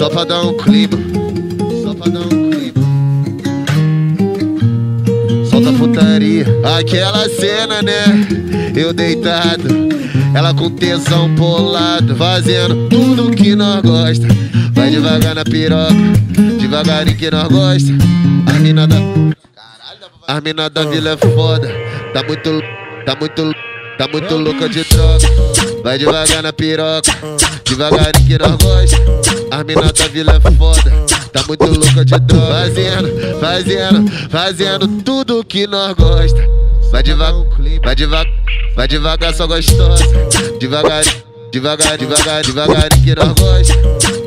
só pra dar um clima, só pra dar um clima. Solta a putaria, aquela cena, né? Eu deitado, ela com tesão bolado, fazendo tudo que nós gosta. Vai devagar na piroca, devagarinho que nós gosta. As mina da vila é foda, tá muito, tá muito, tá muito louca de droga. Vai devagar na piroca, devagarinho que nós gosta. As mina da vila é foda, tá muito louca de droga. Fazendo, fazendo, fazendo tudo que nós gosta. Vai devagar, vai devagar, vai devagar só gostosa. Devagar, devagar, devagar, devagarinho que nós gosta.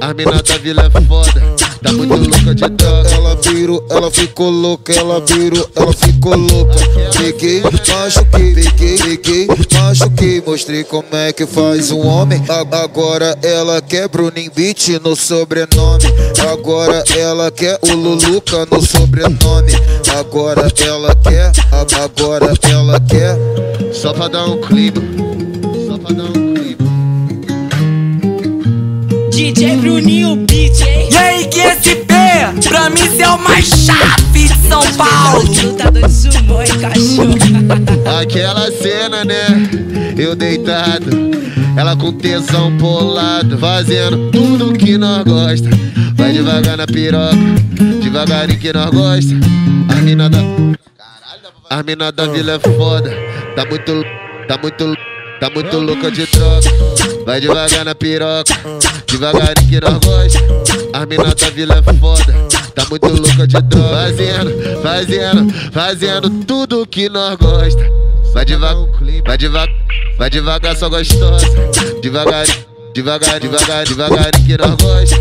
As mina da vila é foda, tá muito louca de droga. Ela virou, ela ficou louca. Ela virou, ela ficou louca. Peguei, machuquei, peguei, peguei, machuquei. Mostrei como é que faz um homem. Agora ela quer Bruninho Beat no sobrenome. Agora ela quer o Luluka no sobrenome. Agora ela quer, agora ela quer. Só pra dar um clima, só pra dar um clima. DJ Bruninho Beat, hein? E aí, que esse pé? Pra mim cê é o mais chave de São Paulo. Aquela cena, né? Eu deitado, ela com tesão bolado, fazendo tudo que nós gosta. Vai devagar na piroca, devagarinho que nós gosta. As mina da vila é foda, tá muito, tá muito, tá muito louca de droga. Vai devagar na piroca, devagarinho que nós gosta. As mina da vila é foda, tá muito louca de droga. Fazendo, fazendo, fazendo tudo que nós gosta. Vai devagar, vai devagar, vai devagar só gostosa. Devagar, devagar, devagar, devagarinho que nós gosta.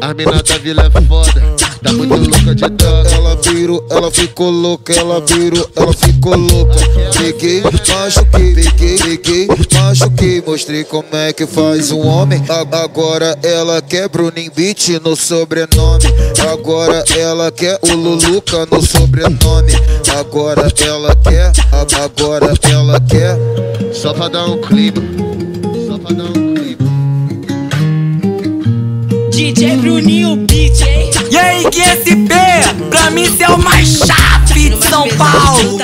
As mina da vila é foda, tá muito louca de droga. Ela virou, ela ficou louca. Ela virou, ela ficou louca. Peguei, machuquei, peguei, peguei, machuquei. Mostrei como é que faz um homem. Agora ela quer Bruninho Beat no sobrenome. Agora ela quer o Luluka no sobrenome. Agora ela quer, agora ela quer. Só pra dar um clima, só pra dar um clima. DJ Bruninho Beat, hein? E aí, que esse pé? Pra mim cê é o mais chave de São Paulo.